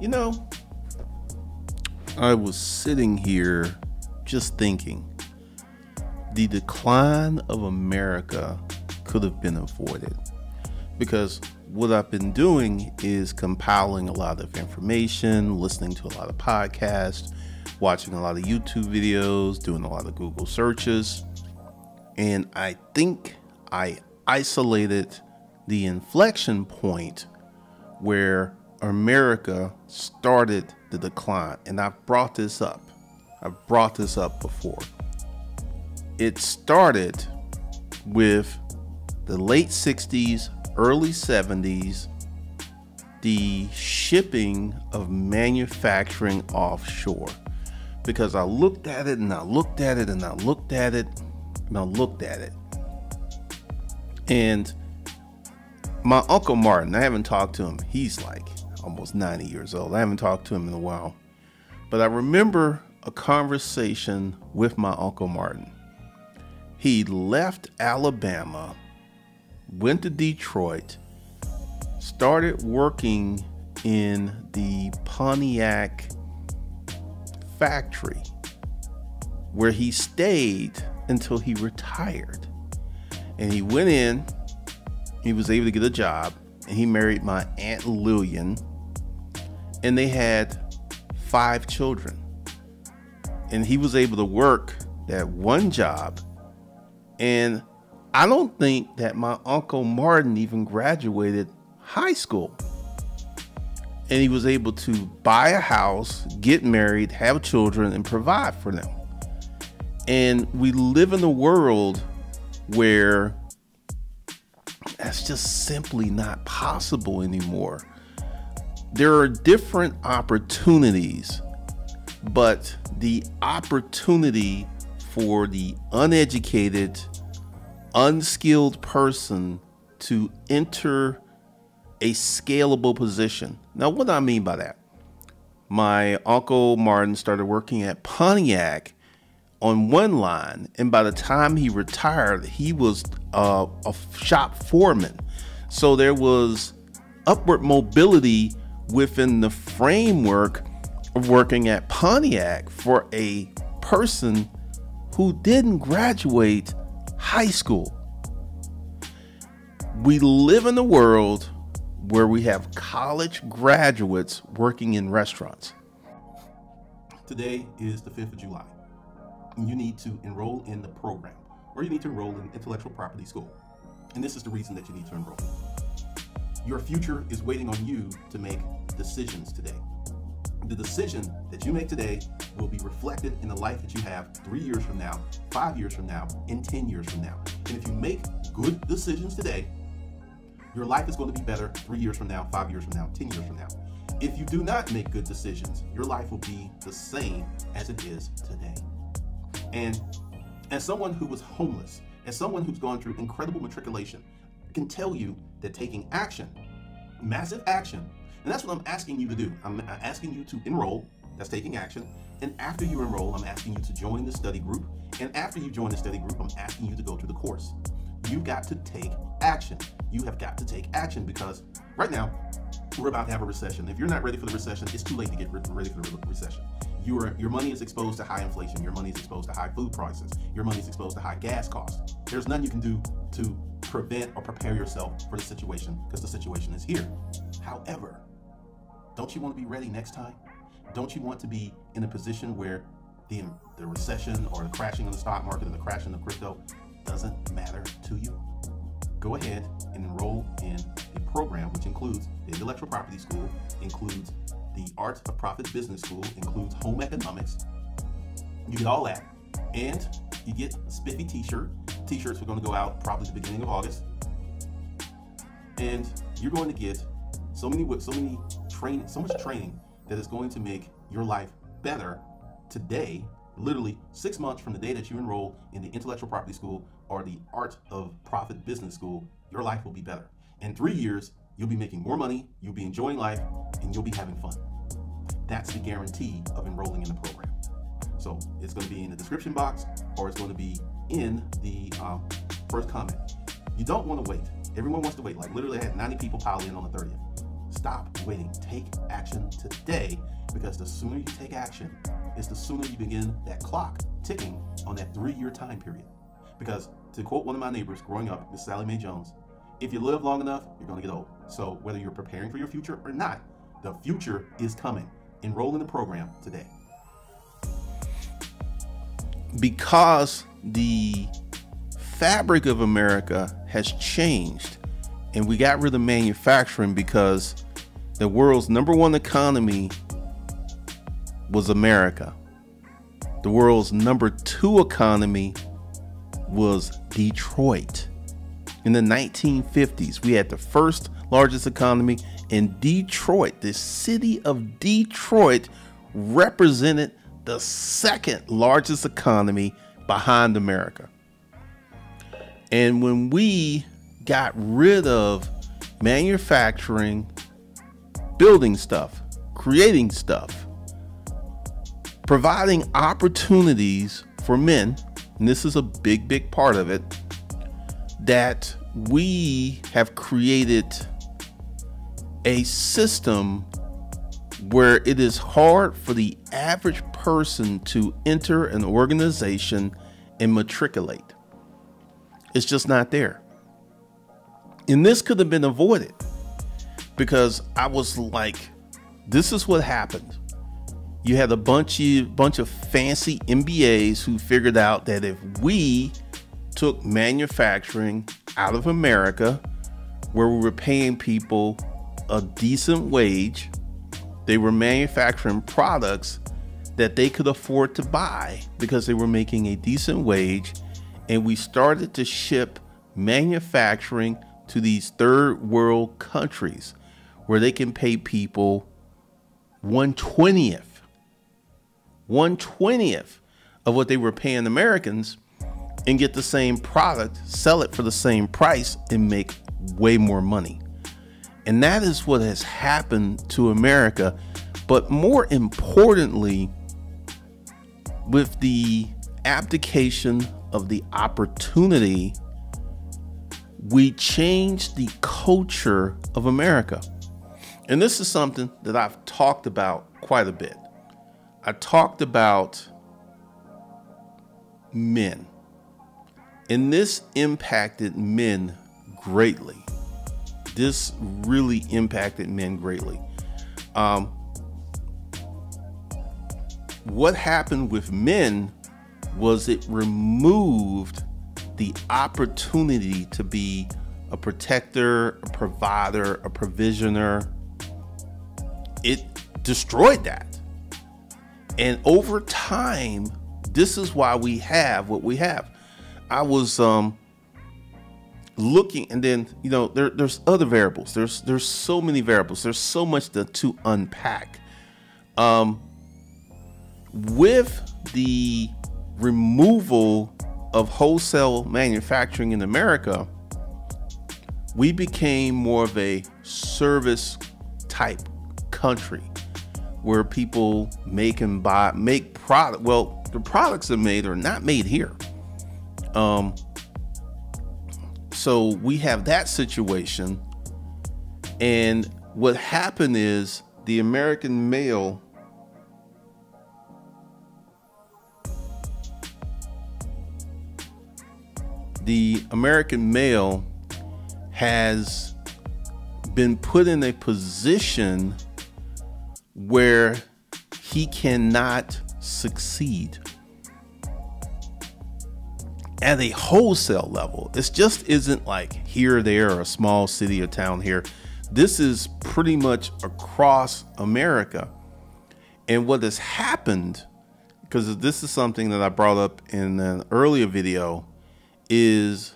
You know, I was sitting here just thinking, the decline of America could have been avoided, because what I've been doing is compiling a lot of information, listening to a lot of podcasts, watching a lot of YouTube videos, doing a lot of Google searches, and I think I isolated the inflection point where America started the decline. And I've brought this up before. It started with the late 60s, early 70s, the shipping of manufacturing offshore. Because I looked at it and I looked at it and I looked at it and I looked at it. And my Uncle Martin, I haven't talked to him. He's like almost 90 years old. I haven't talked to him in a while. But I remember a conversation with my Uncle Martin. He left Alabama, went to Detroit, started working in the Pontiac factory, where he stayed until he retired. And he went in, he was able to get a job, and he married my Aunt Lillian, and they had 5 children. And he was able to work that one job, and I don't think that my Uncle Martin even graduated high school. And he was able to buy a house, get married, have children, and provide for them. And we live in a world where that's just simply not possible anymore. There are different opportunities, but the opportunity for the uneducated, unskilled person to enter a scalable position. Now, what do I mean by that? My Uncle Martin started working at Pontiac on one line, and by the time he retired, he was a shop foreman. So there was upward mobility within the framework of working at Pontiac for a person who didn't graduate high school. We live in a world where we have college graduates working in restaurants. Today is the 5th of July. You need to enroll in the program, or you need to enroll in intellectual property school. And this is the reason that you need to enroll. Your future is waiting on you to make decisions today. The decision that you make today will be reflected in the life that you have 3 years from now, 5 years from now, and 10 years from now. And if you make good decisions today, your life is going to be better 3 years from now, 5 years from now, 10 years from now. If you do not make good decisions, your life will be the same as it is today. And as someone who was homeless, as someone who's gone through incredible matriculation, I can tell you that taking action, massive action, and that's what I'm asking you to do. I'm asking you to enroll, that's taking action. And after you enroll, I'm asking you to join the study group. And after you join the study group, I'm asking you to go through the course. You've got to take action. You have got to take action, because right now we're about to have a recession. If you're not ready for the recession, it's too late to get ready for the recession. Your money is exposed to high inflation. Your money is exposed to high food prices. Your money is exposed to high gas costs. There's nothing you can do to prevent or prepare yourself for the situation, because the situation is here. However, don't you want to be ready next time? Don't you want to be in a position where the recession or the crashing of the stock market and the crashing of crypto doesn't matter to you? Go ahead and enroll in the program, which includes the intellectual property school, includes the Art of Profit Business School, includes home economics. You get all that, and you get a spiffy t-shirt. T-shirts are going to go out probably the beginning of August, and you're going to get so much training that is going to make your life better today. Literally 6 months from the day that you enroll in the intellectual property school or the Art of Profit Business School, your life will be better. In 3 years, you'll be making more money, you'll be enjoying life, and you'll be having fun. That's the guarantee of enrolling in the program. So it's going to be in the description box, or it's going to be in the first comment. You don't want to wait. Everyone wants to wait. Like literally I had 90 people pile in on the 30th. Stop waiting. Take action today, because the sooner you take action, it's the sooner you begin that clock ticking on that 3-year time period. Because to quote one of my neighbors growing up, Miss Sally Mae Jones, if you live long enough, you're going to get old. So whether you're preparing for your future or not, the future is coming. Enroll in the program today. Because the fabric of America has changed, and we got rid of manufacturing because the world's #1 economy was America. The world's #2 economy was Detroit. In the 1950s, we had the first largest economy in Detroit. The city of Detroit represented the second largest economy behind America. And when we got rid of manufacturing, building stuff, creating stuff, providing opportunities for men, and this is a big, big part of it, that we have created a system where it is hard for the average person to enter an organization and matriculate. It's just not there. And this could have been avoided, because I was like, this is what happened. You had a bunch of fancy MBAs who figured out that if we took manufacturing out of America, where we were paying people a decent wage, they were manufacturing products that they could afford to buy because they were making a decent wage. And we started to ship manufacturing to these third world countries where they can pay people 1/20th of what they were paying Americans and get the same product, sell it for the same price, and make way more money. And that is what has happened to America. But more importantly, with the abdication of the opportunity, we changed the culture of America. And this is something that I've talked about quite a bit. I talked about men, and this impacted men greatly. This really impacted men greatly. What happened with men was it removed the opportunity to be a protector, a provider, a provisioner. It destroyed that. And over time, this is why we have what we have. I was looking, and then, you know, there's other variables. There's so many variables. There's so much to unpack. With the removal of wholesale manufacturing in America, we became more of a service type country where people make and buy, make product. Well, the products are made or not made here. So we have that situation. And what happened is the American male has been put in a position where he cannot succeed at a wholesale level. This just isn't like here or there or a small city or town here. This is pretty much across America. And what has happened, because this is something that I brought up in an earlier video, is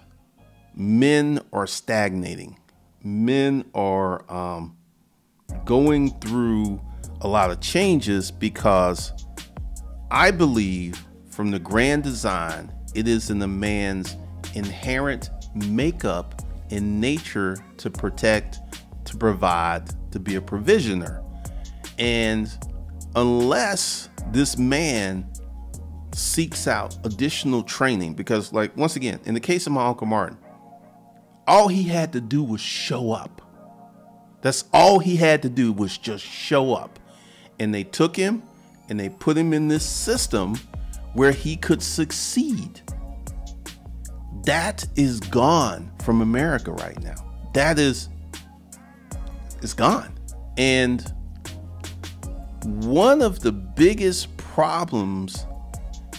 men are stagnating. Men are going through a lot of changes, because I believe from the grand design, it is in the man's inherent makeup and nature to protect, to provide, to be a provisioner. And unless this man seeks out additional training, because, like, once again, in the case of my Uncle Martin, All he had to do was show up. That's all he had to do, was just show up. And they took him and they put him in this system where he could succeed. That is gone from America right now. That is, it's gone. And one of the biggest problems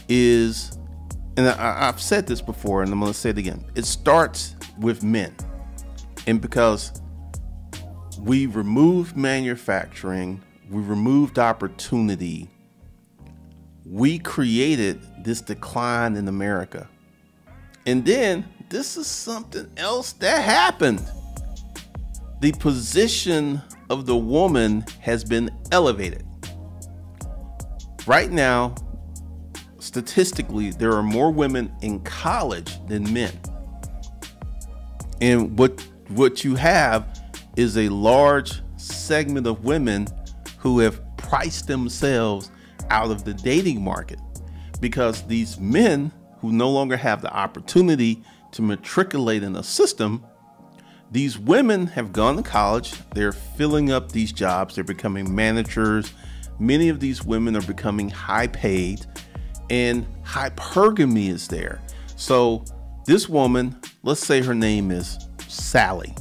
is, and I've said this before and I'm going to say it again, it starts with men. And because we removed manufacturing, we removed opportunity, we created this decline in America. And then this is something else that happened. The position of the woman has been elevated. Right now, statistically, there are more women in college than men. And what you have is a large segment of women who have priced themselves out of the dating market, because these men who no longer have the opportunity to matriculate in a system, these women have gone to college, they're filling up these jobs, they're becoming managers. Many of these women are becoming high paid, and hypergamy is there. So this woman, let's say her name is Sally.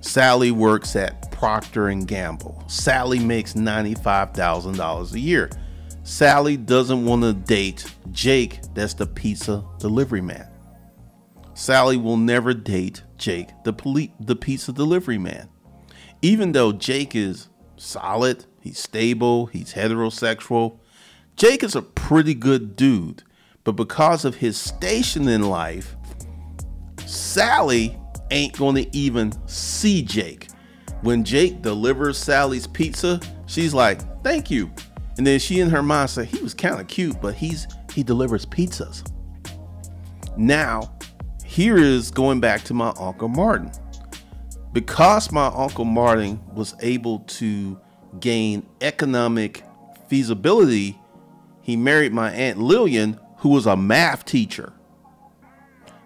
Sally works at Procter and Gamble. Sally makes $95,000 a year. Sally doesn't want to date Jake, that's the pizza delivery man. Sally will never date Jake, the pizza delivery man. Even though Jake is solid, he's stable, he's heterosexual, Jake is a pretty good dude. But because of his station in life, Sally ain't going to even see Jake. When Jake delivers Sally's pizza, she's like, "Thank you." And then she in her mind said, he was kind of cute, but he delivers pizzas. Now, here is going back to my Uncle Martin. Because my Uncle Martin was able to gain economic feasibility, he married my Aunt Lillian, who was a math teacher.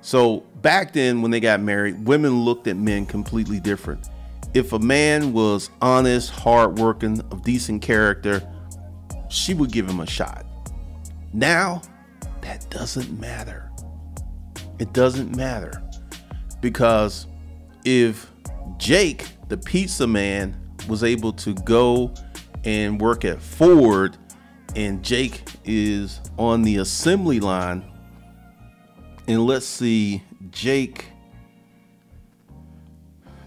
So back then when they got married, women looked at men completely different. If a man was honest, hardworking, of decent character, she would give him a shot. Now, that doesn't matter. It doesn't matter, because if Jake, the pizza man, was able to go and work at Ford, and Jake is on the assembly line, and let's see, Jake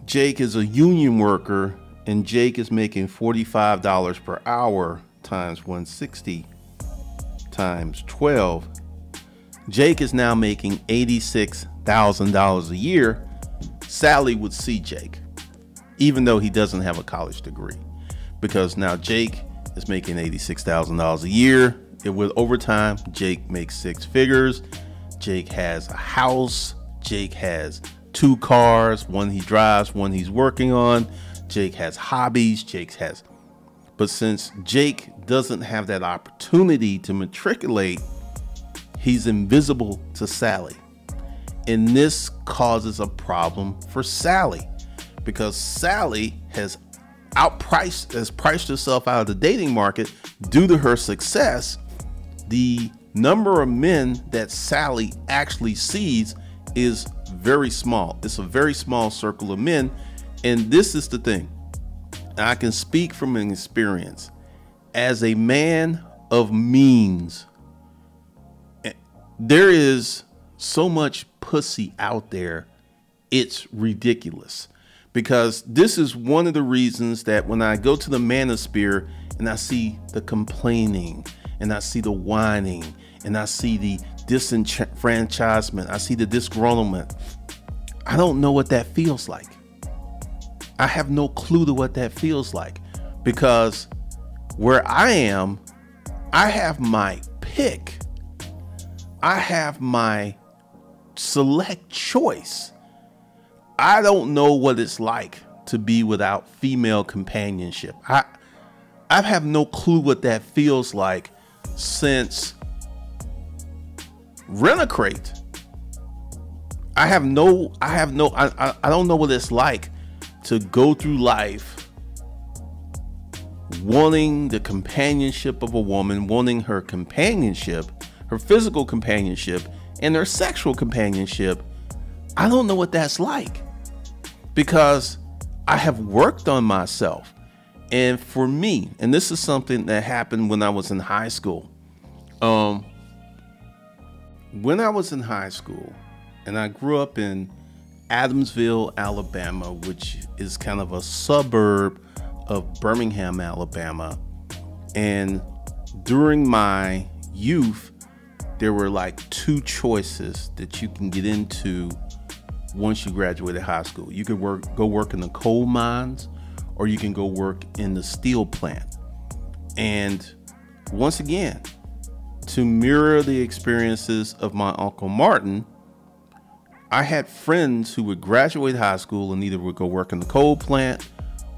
is a union worker, and Jake is making $45 per hour, times 160 times 12, Jake is now making $86,000 a year. Sally would see Jake, even though he doesn't have a college degree, because now Jake is making $86,000 a year. And with overtime, Jake makes six figures. Jake has a house. Jake has two cars, one he drives, one he's working on. Jake has hobbies. Jake has. But since Jake doesn't have that opportunity to matriculate, he's invisible to Sally. And this causes a problem for Sally, because Sally has priced herself out of the dating market due to her success. The number of men that Sally actually sees is very small. It's a very small circle of men. And this is the thing. I can speak from an experience as a man of means. There is so much pussy out there. It's ridiculous, because this is one of the reasons that when I go to the manosphere and I see the complaining, and I see the whining, and I see the disenfranchisement, I see the disgruntlement, I don't know what that feels like. I have no clue to what that feels like, because where I am, I have my pick. I have my select choice. I don't know what it's like to be without female companionship. I have no clue what that feels like since Rent-A-Crate. I don't know what it's like to go through life wanting the companionship of a woman, wanting her companionship, her physical companionship and her sexual companionship. I don't know what that's like, because I have worked on myself. And for me, and this is something that happened when I was in high school. When I was in high school, and I grew up in Adamsville, Alabama, which is kind of a suburb of Birmingham, Alabama. And during my youth, there were like two choices that you can get into once you graduated high school. You could go work in the coal mines, or you can go work in the steel plant. And once again, to mirror the experiences of my Uncle Martin, I had friends who would graduate high school and either would go work in the coal plant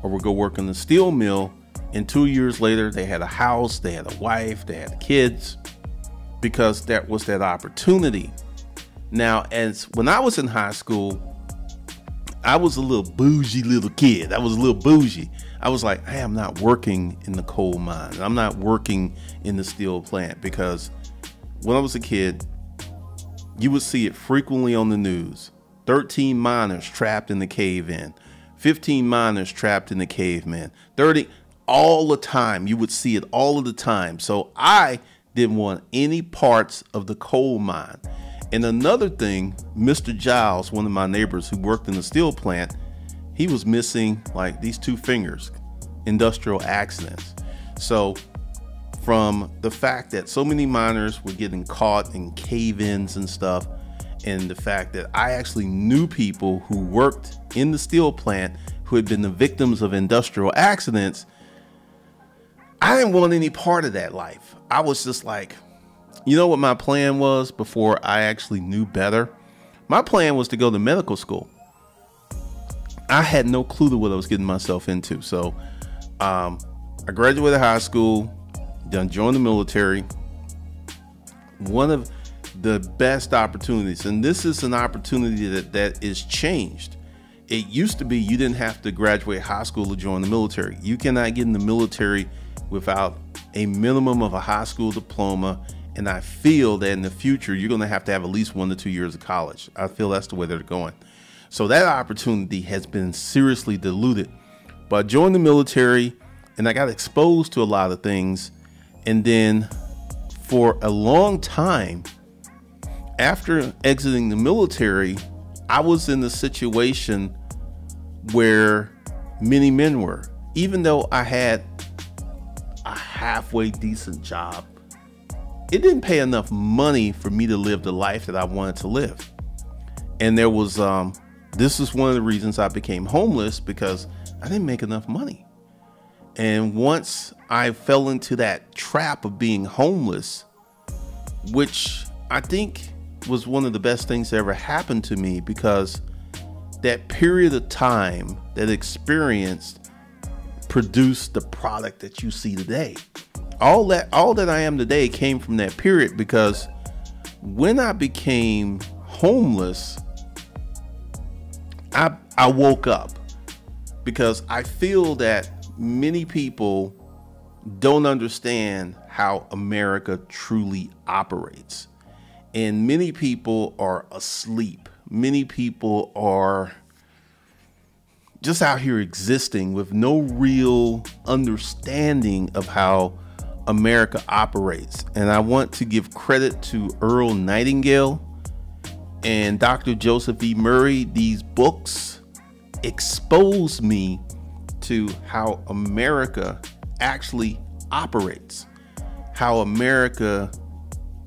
or would go work in the steel mill. And 2 years later, they had a house, they had a wife, they had kids, because that was that opportunity. Now, as when I was in high school, I was a little bougie little kid. I was a little bougie. I was like, I am not working in the coal mine. I'm not working in the steel plant, because when I was a kid, you would see it frequently on the news. 13 miners trapped in the cave-in. 15 miners trapped in the cavemen. 30, all the time. You would see it all of the time. So I didn't want any parts of the coal mine. And another thing, Mr. Giles, one of my neighbors who worked in the steel plant, he was missing like these two fingers, industrial accidents. So from the fact that so many miners were getting caught in cave-ins and stuff, and the fact that I actually knew people who worked in the steel plant who had been the victims of industrial accidents, I didn't want any part of that life. I was just like, you know what my plan was before I actually knew better? My plan was to go to medical school. I had no clue to what I was getting myself into. So I graduated high school, then joined the military. One of the best opportunities, and this is an opportunity that is changed. It used to be you didn't have to graduate high school to join the military. You cannot get in the military without a minimum of a high school diploma. And I feel that in the future, you're going to have at least 1 to 2 years of college. I feel that's the way they're going. So that opportunity has been seriously diluted. But I joined the military and I got exposed to a lot of things. And then for a long time, after exiting the military, I was in the situation where many men were, even though I had a halfway decent job. It didn't pay enough money for me to live the life that I wanted to live. And there was, this is one of the reasons I became homeless, because I didn't make enough money. And once I fell into that trap of being homeless, which I think was one of the best things that ever happened to me, because that period of time, that experience produced the product that you see today. All that I am today came from that period, because when I became homeless, I woke up, because I feel that many people don't understand how America truly operates. And many people are asleep. Many people are just out here existing with no real understanding of how America operates. And I want to give credit to Earl Nightingale and Dr. Joseph E. Murray. These books expose me to how America actually operates, how America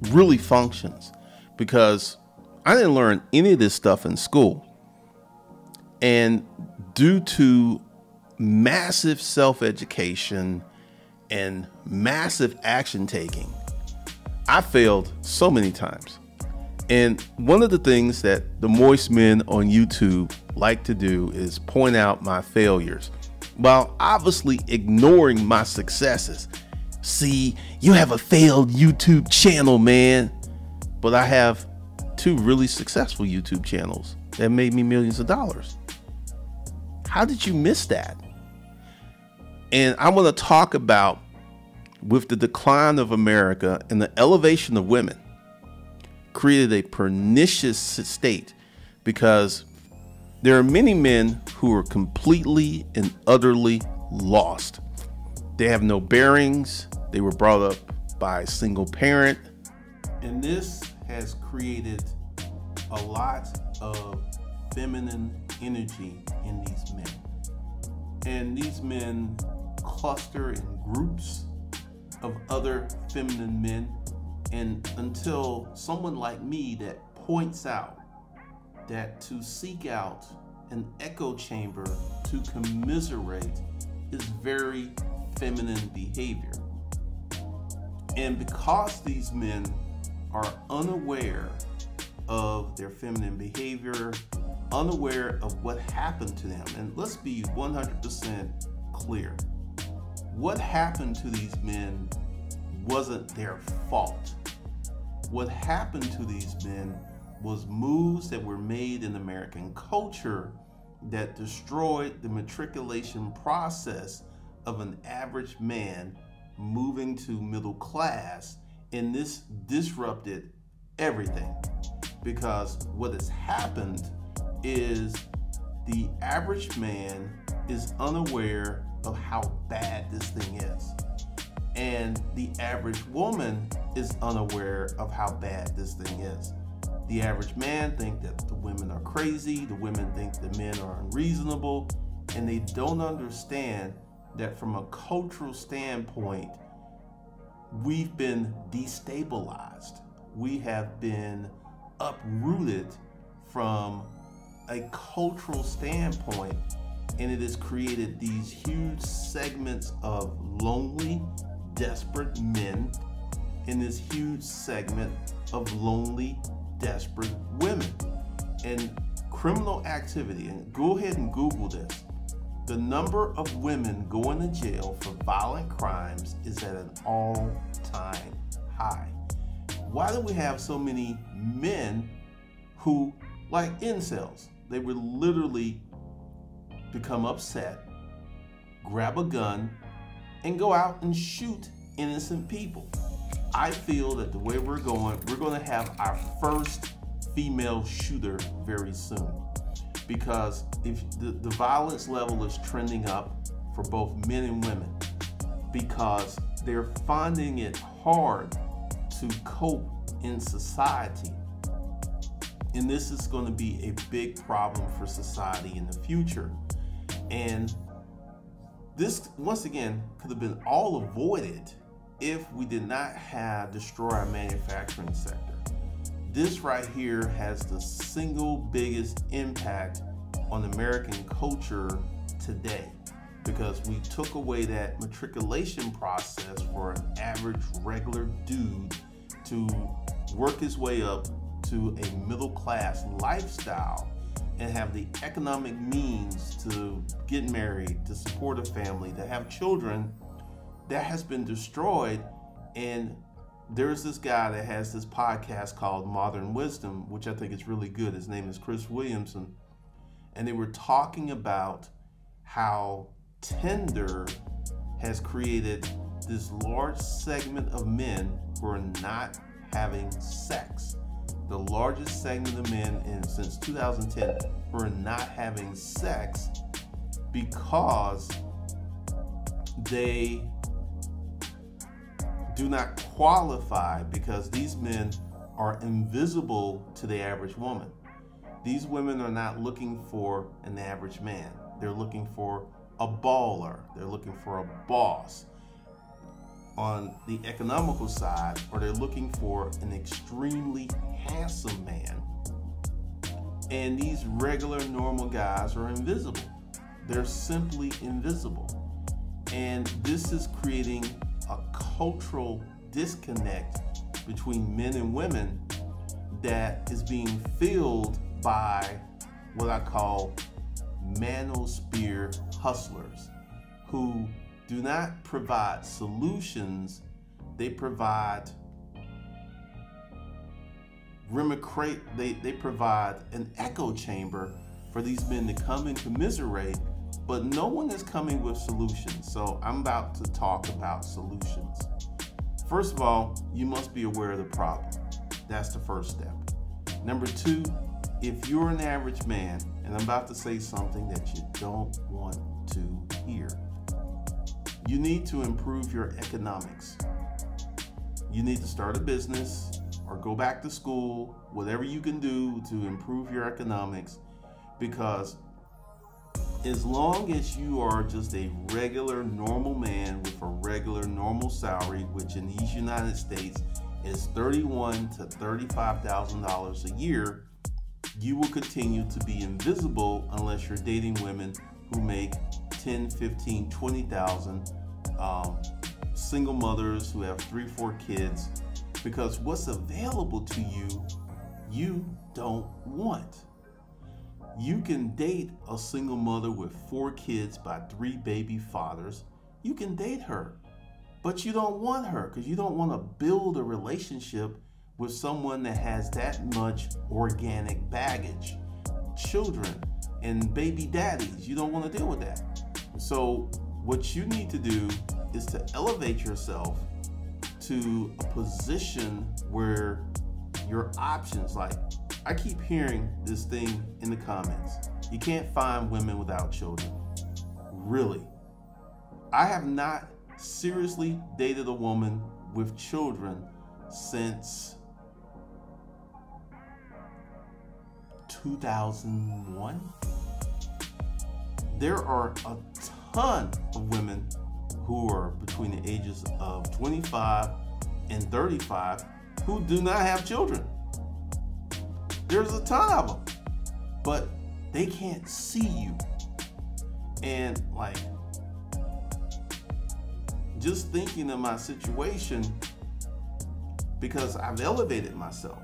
really functions, because I didn't learn any of this stuff in school. And due to massive self-education and massive action taking, I failed so many times. And one of the things that the moist men on YouTube like to do is point out my failures, while obviously ignoring my successes. See, you have a failed YouTube channel, man. But I have two really successful YouTube channels that made me millions of dollars. How did you miss that? And I want to talk about, with the decline of America and the elevation of women, created a pernicious state, because there are many men who are completely and utterly lost. They have no bearings. They were brought up by a single parent. And this has created a lot of feminine energy in these men. And these men cluster in groups of other feminine men. And until someone like me that points out that to seek out an echo chamber to commiserate is very feminine behavior. And because these men are unaware of their feminine behavior, unaware of what happened to them, and let's be 100% clear, what happened to these men wasn't their fault. What happened to these men was moves that were made in American culture that destroyed the matriculation process of an average man moving to middle class, and this disrupted everything. Because what has happened is the average man is unaware of how bad this thing is, and the average woman is unaware of how bad this thing is. The average man thinks that the women are crazy, the women think the men are unreasonable, and they don't understand that from a cultural standpoint, we've been destabilized. We have been uprooted from a cultural standpoint, and it has created these huge segments of lonely, desperate men, and this huge segment of lonely, desperate women. And criminal activity, and go ahead and Google this, the number of women going to jail for violent crimes is at an all-time high. Why do we have so many men who, like incels, they would literally become upset, grab a gun, and go out and shoot innocent people? I feel that the way we're going to have our first female shooter very soon, because if the violence level is trending up for both men and women, because they're finding it hard to cope in society. And this is going to be a big problem for society in the future. And this, once again, could have been all avoided if we did not destroy our manufacturing sector. This right here has the single biggest impact on American culture today, because we took away that matriculation process for an average regular dude to work his way up to a middle class lifestyle and have the economic means to get married, to support a family, to have children. That has been destroyed. And there's this guy that has this podcast called Modern Wisdom, which I think is really good. His name is Chris Williamson. And they were talking about how Tinder has created this large segment of men who are not having sex. The largest segment of men since 2010 who are not having sex because they do not qualify, because these men are invisible to the average woman. These women are not looking for an average man. They're looking for a baller. They're looking for a boss on the economical side, or they're looking for an extremely handsome man. And these regular, normal guys are invisible. They're simply invisible. And this is creating a cultural disconnect between men and women that is being filled by what I call manosphere hustlers, who do not provide solutions, they provide they provide an echo chamber for these men to come and commiserate, but no one is coming with solutions. So I'm about to talk about solutions. First of all, you must be aware of the problem. That's the first step. Number two, if you're an average man, and I'm about to say something that you don't want to hear, you need to improve your economics. You need to start a business or go back to school, whatever you can do to improve your economics, because as long as you are just a regular, normal man with a regular, normal salary, which in these United States is $31,000 to $35,000 a year, you will continue to be invisible unless you're dating women who make $10,000, $15,000, $20,000, single mothers who have 3 or 4 kids, because what's available to you, you don't want. You can date a single mother with 4 kids by 3 baby fathers. You can date her, but you don't want her, because you don't want to build a relationship with someone that has that much organic baggage, children and baby daddies. You don't want to deal with that. So what you need to do is to elevate yourself to a position where your options, like I keep hearing this thing in the comments, you can't find women without children. Really? I have not seriously dated a woman with children since 2001. There are a ton of women who are between the ages of 25 and 35 who do not have children. There's a ton of them, but they can't see you. And like, just thinking of my situation, because I've elevated myself.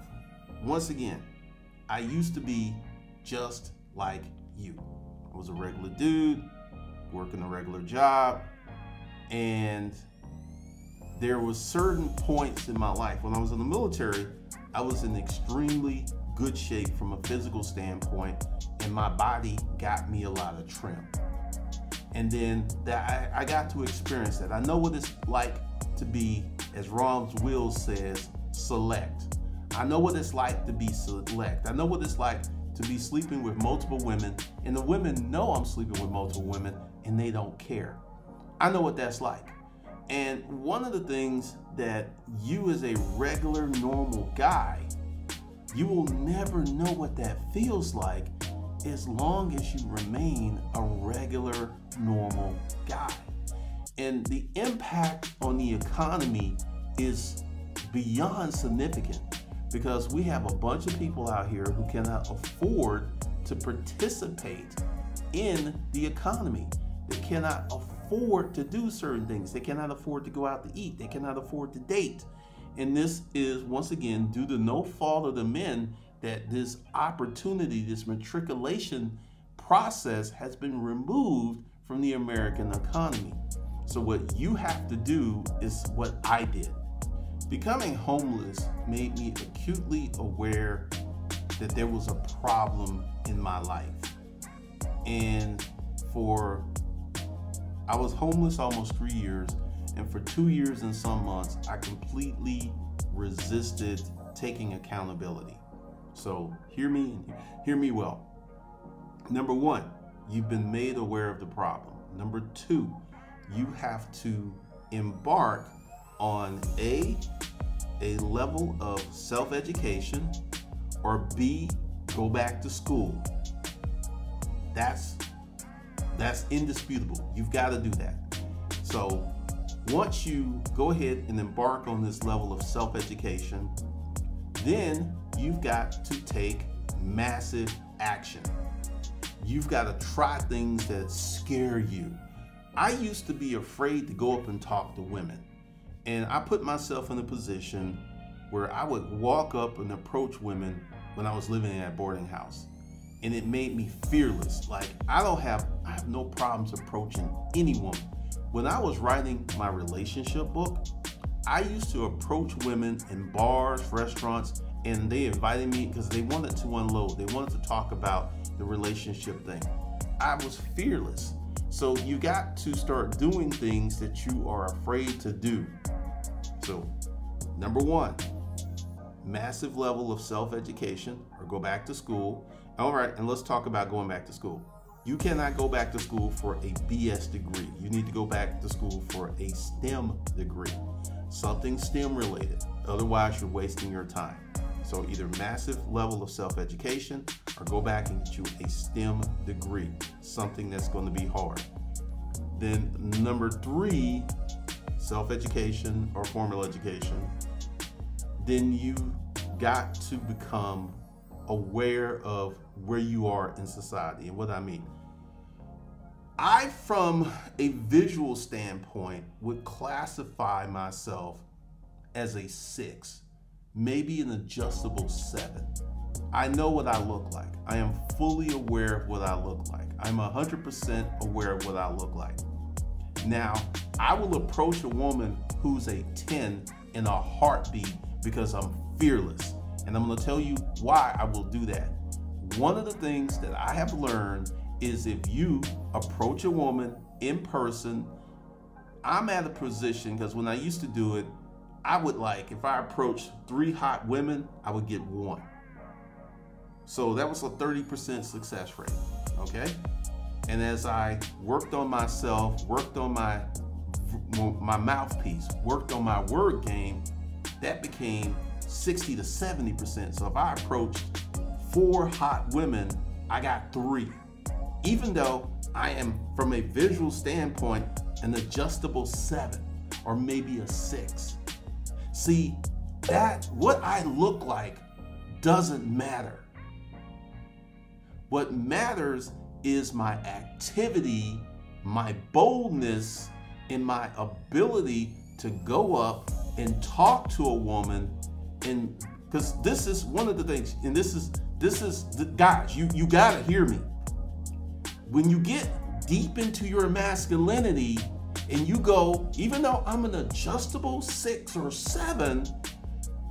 Once again, I used to be just like you. I was a regular dude, working a regular job, and there were certain points in my life. When I was in the military, I was in extremely good shape from a physical standpoint, and my body got me a lot of trim. And then that I got to experience that. I know what it's like to be, as Rom's Will says, select. I know what it's like to be select. I know what it's like to be sleeping with multiple women, and the women know I'm sleeping with multiple women, and they don't care. I know what that's like. And one of the things that you as a regular, normal guy, you will never know what that feels like as long as you remain a regular, normal guy. And the impact on the economy is beyond significant, because we have a bunch of people out here who cannot afford to participate in the economy. They cannot afford to do certain things. They cannot afford to go out to eat. They cannot afford to date. And this is, once again, due to no fault of the men, that this opportunity, this matriculation process has been removed from the American economy. So what you have to do is what I did. Becoming homeless made me acutely aware that there was a problem in my life. And I was homeless almost 3 years, and for 2 years and some months, I completely resisted taking accountability. So hear me, and hear me well. Number one, you've been made aware of the problem. Number two, you have to embark on a level of self-education, or B, go back to school. That's indisputable. You've got to do that. So once you go ahead and embark on this level of self-education, then you've got to take massive action. You've got to try things that scare you. I used to be afraid to go up and talk to women, and I put myself in a position where I would walk up and approach women when I was living in that boarding house. And it made me fearless. Like, I have no problems approaching anyone. When I was writing my relationship book, I used to approach women in bars, restaurants, and they invited me because they wanted to unload. They wanted to talk about the relationship thing. I was fearless. So you got to start doing things that you are afraid to do. So number one, massive level of self-education or go back to school. All right, and let's talk about going back to school. You cannot go back to school for a BS degree. You need to go back to school for a STEM degree, something STEM related. Otherwise, you're wasting your time. So either massive level of self-education or go back and get you a STEM degree, something that's going to be hard. Then number three, self-education or formal education. Then you got to become aware of where you are in society. And what I mean, I, from a visual standpoint, would classify myself as a 6, maybe an adjustable 7. I know what I look like. I am fully aware of what I look like. I'm 100% aware of what I look like. Now, I will approach a woman who's a 10 in a heartbeat because I'm fearless. And I'm going to tell you why I will do that. One of the things that I have learned is if you approach a woman in person, I'm at a position, because when I used to do it, I would, like, if I approached 3 hot women, I would get 1. So that was a 30% success rate, okay? And as I worked on myself, worked on my mouthpiece, worked on my word game, that became 60 to 70%. So if I approached 4 hot women, I got 3. Even though I am, from a visual standpoint, an adjustable 7 or maybe a 6. See, that, what I look like doesn't matter. What matters is my activity, my boldness, and my ability to go up and talk to a woman. And because this is one of the things, and this is guys, you gotta hear me. When you get deep into your masculinity and you go, even though I'm an adjustable 6 or 7,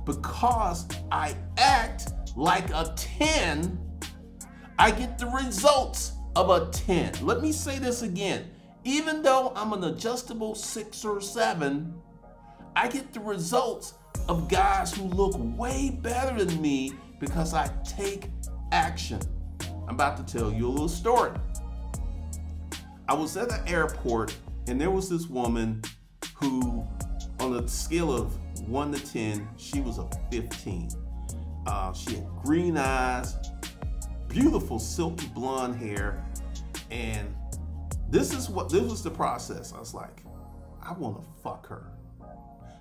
because I act like a 10, I get the results of a 10. Let me say this again. Even though I'm an adjustable 6 or 7, I get the results of guys who look way better than me because I take action. I'm about to tell you a little story. I was at the airport and there was this woman who, on a scale of 1 to 10, she was a 15. She had green eyes, beautiful silky blonde hair, and this was the process. I was like, I want to fuck her.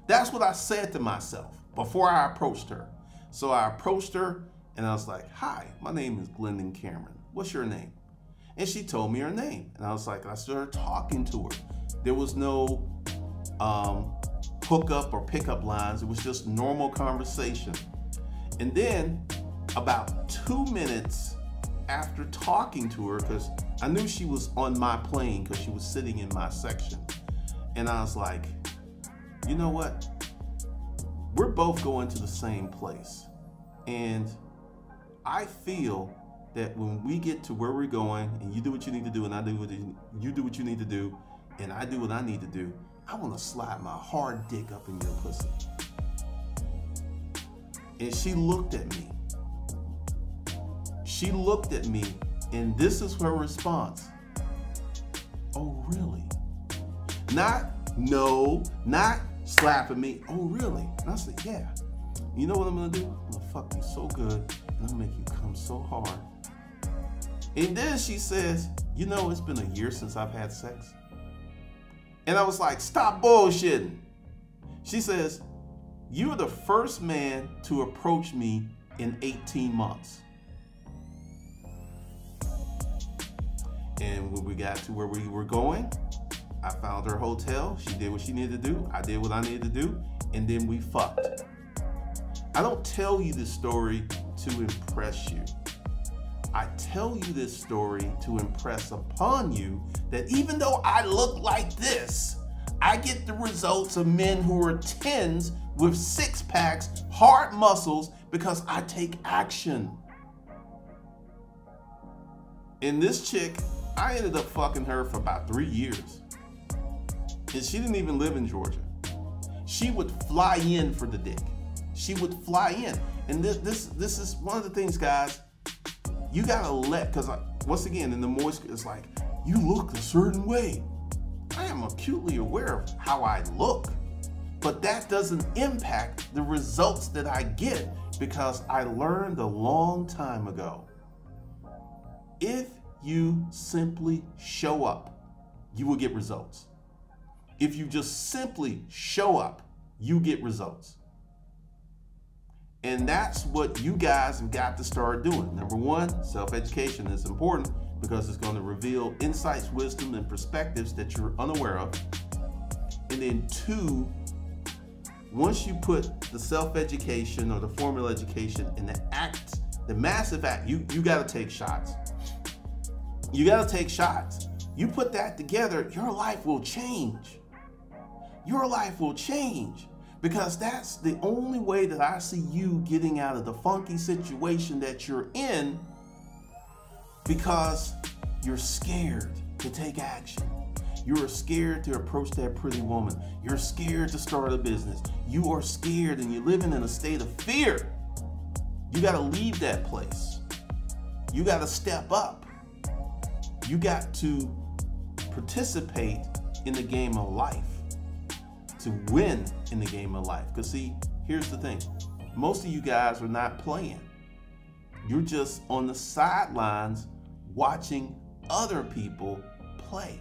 That's what I said to myself before I approached her. So I approached her and I was like, hi, my name is Glenn Cameron. What's your name? And she told me her name. And I was like, I started talking to her. There was no hookup or pickup lines. It was just normal conversation. And then about 2 minutes after talking to her, because I knew she was on my plane because she was sitting in my section. And I was like, you know what? We're both going to the same place. And I feel that when we get to where we're going and you do what you need to do and I do what you do what you need to do and I do what I need to do, I want to slide my hard dick up in your pussy. And she looked at me. She looked at me, and this is her response. Oh, really? Not slapping me. Oh, really? And I said, yeah. You know what I'm gonna do? I'm gonna fuck you so good, and I'm gonna make you come so hard. And then she says, you know, it's been a year since I've had sex. And I was like, stop bullshitting. She says, you're the first man to approach me in 18 months. And when we got to where we were going, I found her hotel, she did what she needed to do, I did what I needed to do, and then we fucked. I don't tell you this story to impress you. I tell you this story to impress upon you that even though I look like this, I get the results of men who are 10s with 6-packs, hard muscles, because I take action. And this chick, I ended up fucking her for about 3 years. And she didn't even live in Georgia. She would fly in for the dick. She would fly in. And this is one of the things, guys, you gotta let, because once again, in the moist, it's like, you look a certain way. I am acutely aware of how I look, but that doesn't impact the results that I get, because I learned a long time ago, if you simply show up, you will get results. If you just simply show up, you get results. And that's what you guys have got to start doing. Number one, self-education is important because it's going to reveal insights, wisdom, and perspectives that you're unaware of. And then two, once you put the self-education or the formal education in the act, the massive act, you got to take shots. You got to take shots. You put that together, your life will change. Your life will change. Because that's the only way that I see you getting out of the funky situation that you're in, because you're scared to take action. You're scared to approach that pretty woman. You're scared to start a business. You are scared and you're living in a state of fear. You got to leave that place. You got to step up. You got to participate in the game of life. To win in the game of life. Because see, here's the thing. Most of you guys are not playing. You're just on the sidelines watching other people play.